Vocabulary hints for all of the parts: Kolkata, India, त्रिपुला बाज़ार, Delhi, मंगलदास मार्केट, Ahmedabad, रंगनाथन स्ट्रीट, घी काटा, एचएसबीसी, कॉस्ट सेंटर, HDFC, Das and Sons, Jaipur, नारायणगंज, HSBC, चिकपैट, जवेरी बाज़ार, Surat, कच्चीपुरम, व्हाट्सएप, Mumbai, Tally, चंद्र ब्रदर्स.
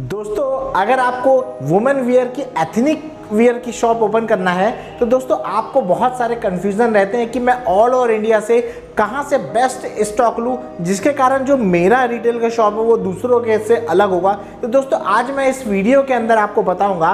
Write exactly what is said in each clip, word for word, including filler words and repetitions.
दोस्तों अगर आपको वुमेन वियर की एथनिक वियर की शॉप ओपन करना है तो दोस्तों आपको बहुत सारे कन्फ्यूज़न रहते हैं कि मैं ऑल ओवर इंडिया से कहाँ से बेस्ट स्टॉक लूँ, जिसके कारण जो मेरा रिटेल का शॉप है वो दूसरों के से अलग होगा। तो दोस्तों आज मैं इस वीडियो के अंदर आपको बताऊँगा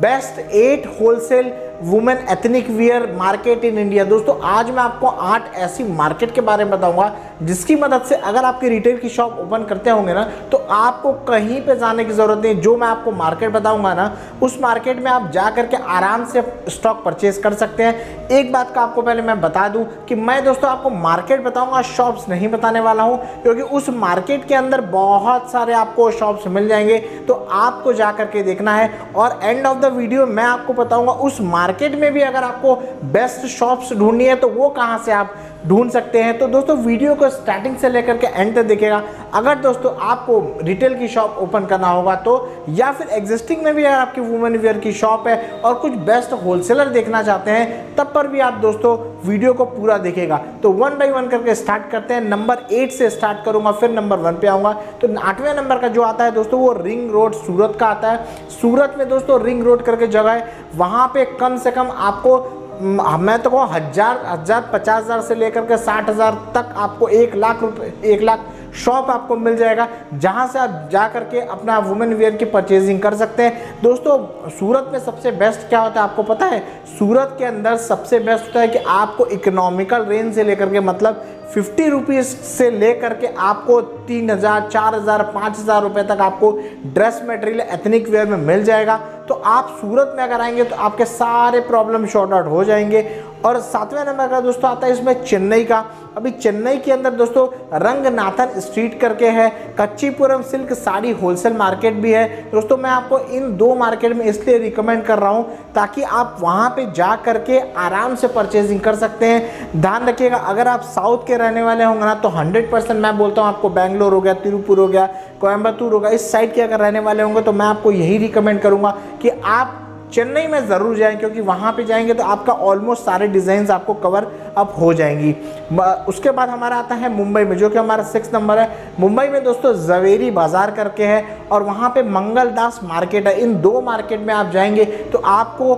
best at wholesale women ethnic wear market in India. दोस्तों आज मैं आपको आठ ऐसी मार्केट के बारे में बताऊंगा जिसकी मदद से अगर आपकी रिटेल की शॉप ओपन करते होंगे ना तो आपको कहीं पे जाने की ज़रूरत नहीं। जो मैं आपको मार्केट बताऊंगा ना उस मार्केट में आप जा करके आराम से स्टॉक परचेज कर सकते हैं। एक बात का आपको पहले मैं बता दूँ कि मैं दोस्तों आपको मार्केट बताऊँगा, शॉप्स नहीं बताने वाला हूँ, क्योंकि उस मार्केट के अंदर बहुत सारे आपको शॉप्स मिल जाएंगे तो आपको जा करके देखना है। और एंड ऑफ द वीडियो मैं आपको बताऊँगा उस मार्केट में भी अगर आपको बेस्ट शॉप्स ढूंढनी है तो वो कहाँ से आप ढूंढ सकते हैं। तो दोस्तों वीडियो को स्टार्टिंग से लेकर के एंड तक देखिएगा। अगर दोस्तों आपको रिटेल की शॉप ओपन करना होगा तो, या फिर एग्जिस्टिंग में भी अगर आपकी वुमेन वियर की शॉप है और कुछ बेस्ट होलसेलर देखना चाहते हैं तब पर भी आप दोस्तों वीडियो को पूरा देखिएगा। तो वन बाई वन करके स्टार्ट करते हैं। नंबर एट से स्टार्ट करूंगा, फिर नंबर वन पे आऊँगा। तो आठवें नंबर का जो आता है दोस्तों वो रिंग रोड सूरत का आता है। सूरत में दोस्तों रिंग रोड करके जगह है, वहाँ पे कम से कम आपको मैं तो कहूँ हज़ार हज़ार पचास हज़ार से लेकर के साठ हज़ार तक आपको एक लाख रुपये एक लाख शॉप आपको मिल जाएगा जहां से आप जा करके अपना वुमेन वेयर की परचेजिंग कर सकते हैं। दोस्तों सूरत में सबसे बेस्ट क्या होता है आपको पता है? सूरत के अंदर सबसे बेस्ट होता है कि आपको इकोनॉमिकल रेंज से लेकर के मतलब फिफ्टी रुपीज़ से लेकर के आपको तीन हज़ार चार हज़ार पाँच हज़ार रुपये तक आपको ड्रेस मटेरियल एथनिक वेयर में मिल जाएगा। तो आप सूरत में अगर आएंगे तो आपके सारे प्रॉब्लम शॉर्ट आउट हो जाएंगे। और सातवें नंबर का दोस्तों आता है इसमें चेन्नई का। अभी चेन्नई के अंदर दोस्तों रंगनाथन स्ट्रीट करके है, कच्चीपुरम silk sari wholesale market भी है। दोस्तों मैं आपको इन दो मार्केट में इसलिए रिकमेंड कर रहा हूँ ताकि आप वहाँ पे जा करके आराम से परचेजिंग कर सकते हैं। ध्यान रखिएगा अगर आप साउथ के रहने वाले होंगे ना तो हंड्रेड परसेंट मैं बोलता हूँ आपको बैंगलोर हो गया, तिरुपुर हो गया, कोयम्बतूर हो गया, इस साइड के अगर रहने वाले होंगे तो मैं आपको यही रिकमेंड करूँगा कि आप चेन्नई में ज़रूर जाएं, क्योंकि वहाँ पे जाएंगे तो आपका ऑलमोस्ट सारे डिज़ाइंस आपको कवर अप हो जाएंगी। उसके बाद हमारा आता है मुंबई में, जो कि हमारा सिक्स नंबर है। मुंबई में दोस्तों जवेरी बाज़ार करके है और वहाँ पे मंगलदास मार्केट है। इन दो मार्केट में आप जाएंगे तो आपको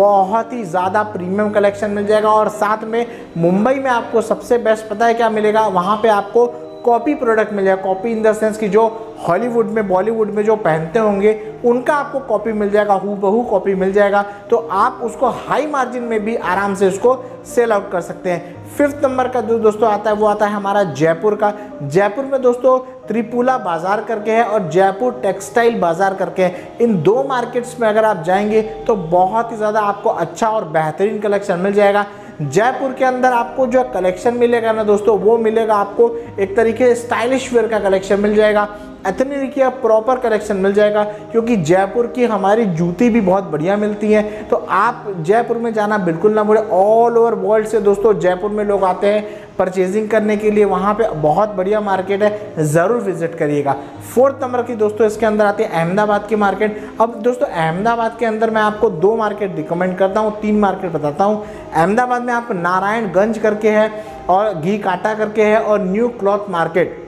बहुत ही ज़्यादा प्रीमियम कलेक्शन मिल जाएगा। और साथ में मुंबई में आपको सबसे बेस्ट पता है क्या मिलेगा? वहाँ पर आपको कॉपी प्रोडक्ट मिल जाएगा। कॉपी इन द सेंस कि जो हॉलीवुड में बॉलीवुड में जो पहनते होंगे उनका आपको कॉपी मिल जाएगा, हूबहू कॉपी मिल जाएगा। तो आप उसको हाई मार्जिन में भी आराम से उसको सेल आउट कर सकते हैं। फिफ्थ नंबर का जो दोस्तों आता है वो आता है हमारा जयपुर का। जयपुर में दोस्तों त्रिपुला बाज़ार करके है और जयपुर टेक्सटाइल बाज़ार करके है। इन दो मार्केट्स में अगर आप जाएंगे तो बहुत ही ज़्यादा आपको अच्छा और बेहतरीन कलेक्शन मिल जाएगा। जयपुर के अंदर आपको जो कलेक्शन मिलेगा ना दोस्तों वो मिलेगा आपको एक तरीके से स्टाइलिश वेयर का कलेक्शन मिल जाएगा, एथनिक या प्रॉपर कलेक्शन मिल जाएगा, क्योंकि जयपुर की हमारी जूती भी बहुत बढ़िया मिलती है। तो आप जयपुर में जाना बिल्कुल ना भूलें। ऑल ओवर वर्ल्ड से दोस्तों जयपुर में लोग आते हैं परचेजिंग करने के लिए, वहाँ पे बहुत बढ़िया मार्केट है, ज़रूर विजिट करिएगा। फोर्थ नंबर की दोस्तों इसके अंदर आती है अहमदाबाद की मार्केट। अब दोस्तों अहमदाबाद के अंदर मैं आपको दो मार्केट रिकमेंड करता हूँ, तीन मार्केट बताता हूँ। अहमदाबाद में आप नारायणगंज करके है और घी काटा करके है और न्यू क्लॉथ मार्केट।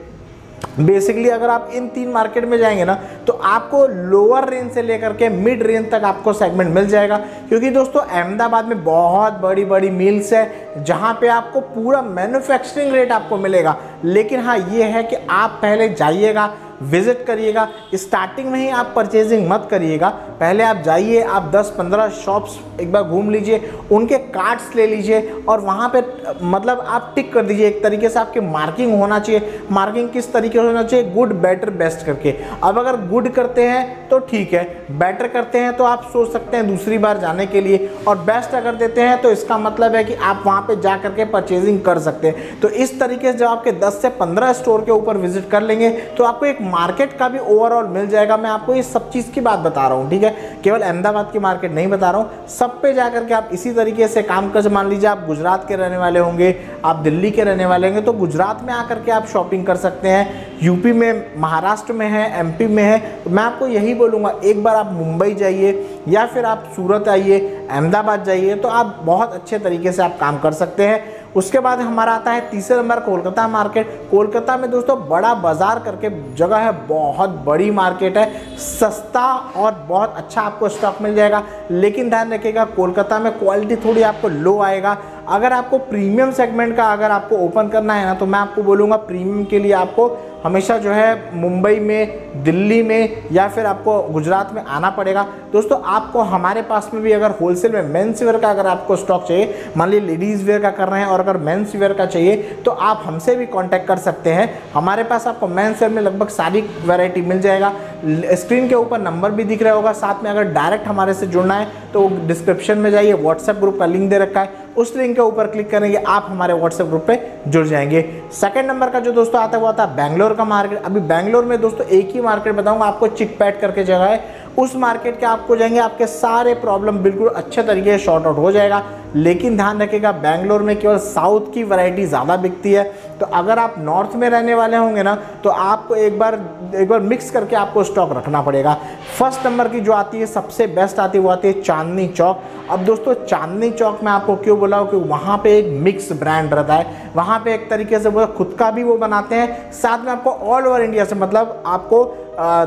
बेसिकली अगर आप इन तीन मार्केट में जाएंगे ना तो आपको लोअर रेंज से लेकर के मिड रेंज तक आपको सेगमेंट मिल जाएगा, क्योंकि दोस्तों अहमदाबाद में बहुत बड़ी बड़ी मिल्स है जहां पे आपको पूरा मैन्युफैक्चरिंग रेट आपको मिलेगा। लेकिन हाँ ये है कि आप पहले जाइएगा, विज़िट करिएगा, स्टार्टिंग में ही आप परचेजिंग मत करिएगा। पहले आप जाइए, आप दस पंद्रह शॉप्स एक बार घूम लीजिए, उनके कार्ड्स ले लीजिए और वहाँ पे मतलब आप टिक कर दीजिए। एक तरीके से आपकी मार्किंग होना चाहिए। मार्किंग किस तरीके से होना चाहिए? गुड बेटर बेस्ट करके। अब अगर गुड करते हैं तो ठीक है, बेटर करते हैं तो आप सोच सकते हैं दूसरी बार जाने के लिए, और बेस्ट अगर देते हैं तो इसका मतलब है कि आप वहाँ पर जा करके परचेजिंग कर सकते हैं। तो इस तरीके से जब आपके दस से पंद्रह स्टोर के ऊपर विजिट कर लेंगे तो आपको एक मार्केट का भी ओवरऑल मिल जाएगा। मैं आपको ये सब चीज़ की बात बता रहा हूँ, ठीक है, केवल अहमदाबाद की मार्केट नहीं बता रहा हूँ। सब पे जा करके आप इसी तरीके से काम कर, मान लीजिए आप गुजरात के रहने वाले होंगे, आप दिल्ली के रहने वाले होंगे तो गुजरात में आकर के आप शॉपिंग कर सकते हैं। यूपी में, महाराष्ट्र में है, एमपी में है। मैं आपको यही बोलूँगा एक बार आप मुंबई जाइए या फिर आप सूरत आइए, अहमदाबाद जाइए, तो आप बहुत अच्छे तरीके से आप काम कर सकते हैं। उसके बाद हमारा आता है तीसरे नंबर कोलकाता मार्केट। कोलकाता में दोस्तों बड़ा बाजार करके जगह है, बहुत बड़ी मार्केट है, सस्ता और बहुत अच्छा आपको स्टॉक मिल जाएगा। लेकिन ध्यान रखिएगा कोलकाता में क्वालिटी थोड़ी आपको लो आएगा। अगर आपको प्रीमियम सेगमेंट का अगर आपको ओपन करना है ना, तो मैं आपको बोलूँगा प्रीमियम के लिए आपको हमेशा जो है मुंबई में, दिल्ली में या फिर आपको गुजरात में आना पड़ेगा। दोस्तों आपको हमारे पास में भी अगर होलसेल में मेंस वेयर का अगर आपको स्टॉक चाहिए, मान लीजिए लेडीज़ वेयर का कर रहे हैं और अगर मेंस वेयर का चाहिए तो आप हमसे भी कांटेक्ट कर सकते हैं। हमारे पास आपको मेंस वेयर में लगभग सारी वैरायटी मिल जाएगा। स्क्रीन के ऊपर नंबर भी दिख रहा होगा, साथ में अगर डायरेक्ट हमारे से जुड़ना है तो डिस्क्रिप्शन में जाइए, व्हाट्सएप ग्रुप का लिंक दे रखा है, उस लिंक के ऊपर क्लिक करेंगे, आप हमारे व्हाट्सएप ग्रुप पे जुड़ जाएंगे। सेकंड नंबर का जो दोस्तों आता है वो आता है बैंगलोर का मार्केट। अभी बैंगलोर में दोस्तों एक ही मार्केट बताऊंगा आपको, चिकपैट करके जगह है, उस मार्केट के आपको जाएंगे आपके सारे प्रॉब्लम बिल्कुल अच्छे तरीके से शॉर्ट आउट हो जाएगा। लेकिन ध्यान रखिएगा बैंगलोर में केवल साउथ की वैरायटी ज़्यादा बिकती है, तो अगर आप नॉर्थ में रहने वाले होंगे ना तो आपको एक बार एक बार मिक्स करके आपको स्टॉक रखना पड़ेगा। फर्स्ट नंबर की जो आती है सबसे बेस्ट आती है वो आती है चांदनी चौक। अब दोस्तों चांदनी चौक में आपको क्यों बोला हो कि वहाँ पे एक मिक्स ब्रांड रहता है, वहाँ पे एक तरीके से वो खुद का भी वो बनाते हैं, साथ में आपको ऑल ओवर इंडिया से, मतलब आपको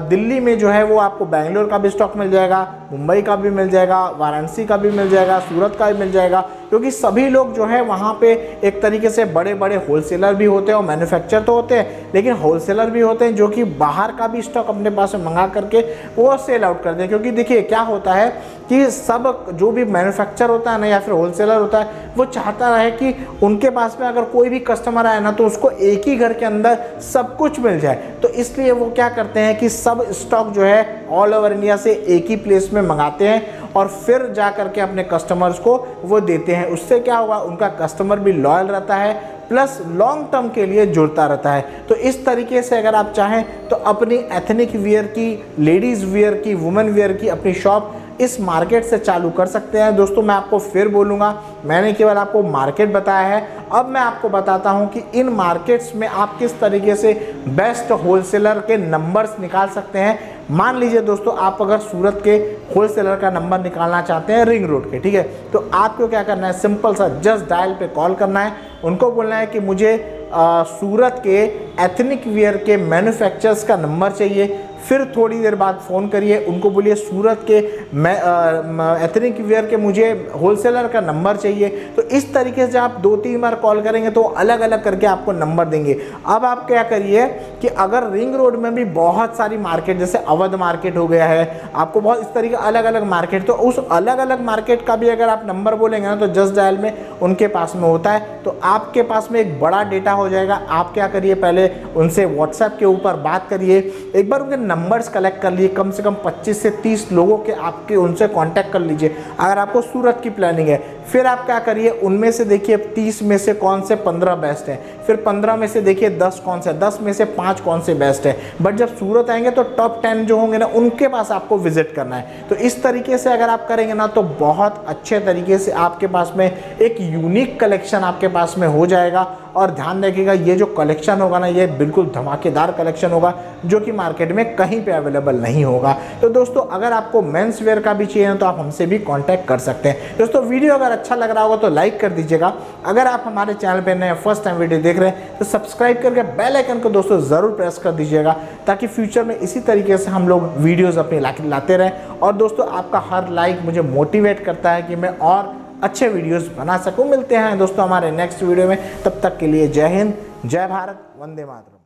दिल्ली में जो है वो आपको बेंगलोर का भी स्टॉक मिल जाएगा, मुंबई का भी मिल जाएगा, वाराणसी का भी मिल जाएगा, सूरत का भी मिल जाएगा, क्योंकि सभी लोग जो है वहाँ पे एक तरीके से बड़े बड़े होलसेलर भी होते हैं और मैन्युफैक्चर तो होते हैं लेकिन होलसेलर भी होते हैं जो कि बाहर का भी स्टॉक अपने पास में मंगा करके वो सेल आउट करते हैं। क्योंकि देखिए क्या होता है कि सब जो भी मैन्युफैक्चर होता है ना या फिर होलसेलर होता है वो चाहता है कि उनके पास में अगर कोई भी कस्टमर आए ना तो उसको एक ही घर के अंदर सब कुछ मिल जाए, तो इसलिए वो क्या करते हैं कि सब स्टॉक जो है ऑल ओवर इंडिया से एक ही प्लेस में मंगाते हैं और फिर जा करके अपने कस्टमर्स को वो देते हैं। उससे क्या होगा, उनका कस्टमर भी लॉयल रहता है प्लस लॉन्ग टर्म के लिए जुड़ता रहता है। तो इस तरीके से अगर आप चाहें तो अपनी एथनिक वेयर की, लेडीज़ वेयर की, वुमेन वेयर की अपनी शॉप इस मार्केट से चालू कर सकते हैं। दोस्तों मैं आपको फिर बोलूँगा, मैंने केवल आपको मार्केट बताया है, अब मैं आपको बताता हूँ कि इन मार्केट्स में आप किस तरीके से बेस्ट होलसेलर के नंबर्स निकाल सकते हैं। मान लीजिए दोस्तों आप अगर सूरत के होलसेलर का नंबर निकालना चाहते हैं रिंग रोड के, ठीक है, तो आपको क्या करना है, सिंपल सा जस्ट डायल पे कॉल करना है, उनको बोलना है कि मुझे आ, सूरत के एथनिक वेयर के मैन्युफैक्चरर्स का नंबर चाहिए। फिर थोड़ी देर बाद फ़ोन करिए, उनको बोलिए सूरत के एथनिक वेयर के मुझे होलसेलर का नंबर चाहिए। तो इस तरीके से आप दो तीन बार कॉल करेंगे तो अलग अलग करके आपको नंबर देंगे। अब आप क्या करिए कि अगर रिंग रोड में भी बहुत सारी मार्केट, जैसे अवध मार्केट हो गया है, आपको बहुत इस तरीके अलग अलग मार्केट, तो उस अलग अलग मार्केट का भी अगर आप नंबर बोलेंगे ना तो जस्ट डायल में उनके पास में होता है, तो आपके पास में एक बड़ा डेटा हो जाएगा। आप क्या करिए, पहले उनसे व्हाट्सएप के ऊपर बात करिए, एक बार उनके नंबर्स कलेक्ट कर लिए, कम से कम पच्चीस से तीस लोगों के आपके उनसे कांटेक्ट कर लीजिए अगर आपको सूरत की प्लानिंग है। फिर आप क्या करिए, उनमें से देखिए तीस में से कौन से पंद्रह बेस्ट हैं, फिर पंद्रह में से देखिए दस कौन से, दस में से पाँच कौन से बेस्ट है। बट जब सूरत आएंगे तो टॉप टेन जो होंगे ना उनके पास आपको विजिट करना है। तो इस तरीके से अगर आप करेंगे ना तो बहुत अच्छे तरीके से आपके पास में एक यूनिक कलेक्शन आपके पास में हो जाएगा। और ध्यान रखिएगा ये जो कलेक्शन होगा ना ये बिल्कुल धमाकेदार कलेक्शन होगा जो कि मार्केट में कहीं पे अवेलेबल नहीं होगा। तो दोस्तों अगर आपको मेंस वेयर का भी चाहिए तो आप हमसे भी कांटेक्ट कर सकते हैं। दोस्तों वीडियो अगर अच्छा लग रहा होगा तो लाइक कर दीजिएगा। अगर आप हमारे चैनल पे नए फर्स्ट टाइम वीडियो देख रहे हैं तो सब्सक्राइब करके बेल आइकन को दोस्तों ज़रूर प्रेस कर दीजिएगा ताकि फ्यूचर में इसी तरीके से हम लोग वीडियोज़ अपने लाते रहें। और दोस्तों आपका हर लाइक मुझे मोटिवेट करता है कि मैं और अच्छे वीडियोस बना सकूं। मिलते हैं दोस्तों हमारे नेक्स्ट वीडियो में, तब तक के लिए जय हिंद, जय भारत, वंदे मातरम।